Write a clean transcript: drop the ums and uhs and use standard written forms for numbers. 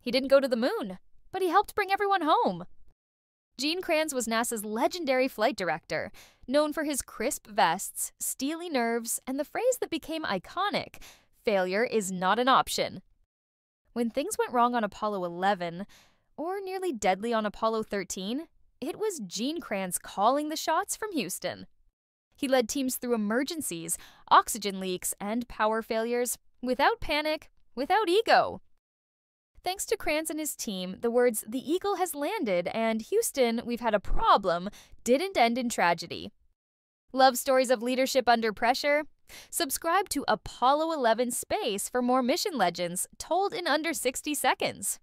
He didn't go to the moon, but he helped bring everyone home. Gene Kranz was NASA's legendary flight director, known for his crisp vests, steely nerves, and the phrase that became iconic, "Failure is not an option." When things went wrong on Apollo 11, or nearly deadly on Apollo 13, it was Gene Kranz calling the shots from Houston. He led teams through emergencies, oxygen leaks, and power failures, without panic, without ego. Thanks to Kranz and his team, the words, "The Eagle has landed," and "Houston, we've had a problem," didn't end in tragedy. Love stories of leadership under pressure? Subscribe to Apollo 11 Space for more mission legends told in under 60 seconds.